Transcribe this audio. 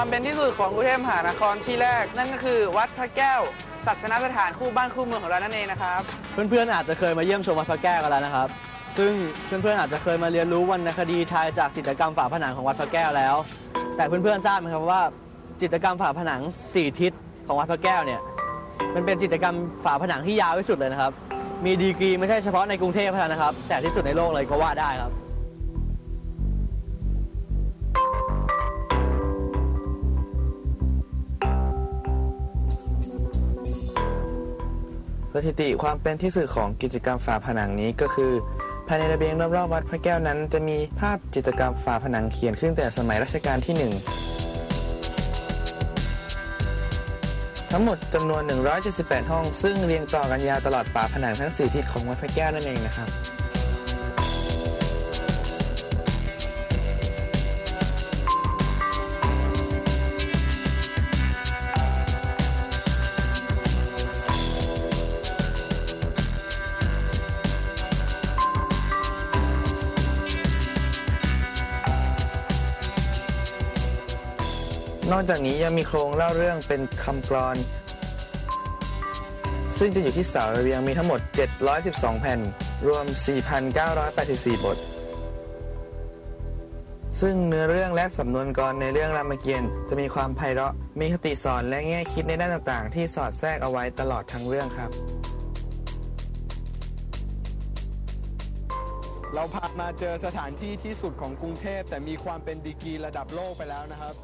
ความเป็นที่สุดของกรุงเทพมหานครที่แรกนั่นก็คือวัดพระแก้วศาสนสถานคู่บ้านคู่เมืองของเรานั่นเองนะครับเพื่อนๆอาจจะเคยมาเยี่ยมชมวัดพระแก้วกันแล้วนะครับซึ่งเพื่อนๆอาจจะเคยมาเรียนรู้วรรณคดีไทยจากจิตรกรรมฝาผนังของวัดพระแก้วแล้วแต่เพื่อนๆทราบไหมครับว่าจิตรกรรมฝาผนัง4ทิศของวัดพระแก้วเนี่ยมันเป็นจิตรกรรมฝาผนังที่ยาวที่สุดเลยนะครับมีดีกรีไม่ใช่เฉพาะในกรุงเทพนะครับแต่ที่สุดในโลกเลยก็ว่าได้ครับสถิติความเป็นที่สุดของกิจกรรมฝาผนังนี้ก็คือภายในระเบียงรอบๆวัดพระแก้วนั้นจะมีภาพจิตรกรรมฝาผนังเขียนขึ้นแต่สมัยรัชกาลที่1ทั้งหมดจำนวน178ห้องซึ่งเรียงต่อกันยาวตลอดฝาผนังทั้ง4ทิศของวัดพระแก้วนั่นเองนะครับนอกจากนี้ยังมีโครงเล่าเรื่องเป็นคำกลอนซึ่งจะอยู่ที่เสาระเบียงมีทั้งหมด712แผ่นรวม 4,984 บทซึ่งเนื้อเรื่องและสำนวนกลอนในเรื่องรามเกียรติ์จะมีความไพเราะมีคติสอนและแง่คิดในด้านต่างๆที่สอดแทรกเอาไว้ตลอดทั้งเรื่องครับเราพามาเจอสถานที่ที่สุดของกรุงเทพแต่มีความเป็นดีกรีระดับโลกไปแล้วนะครับ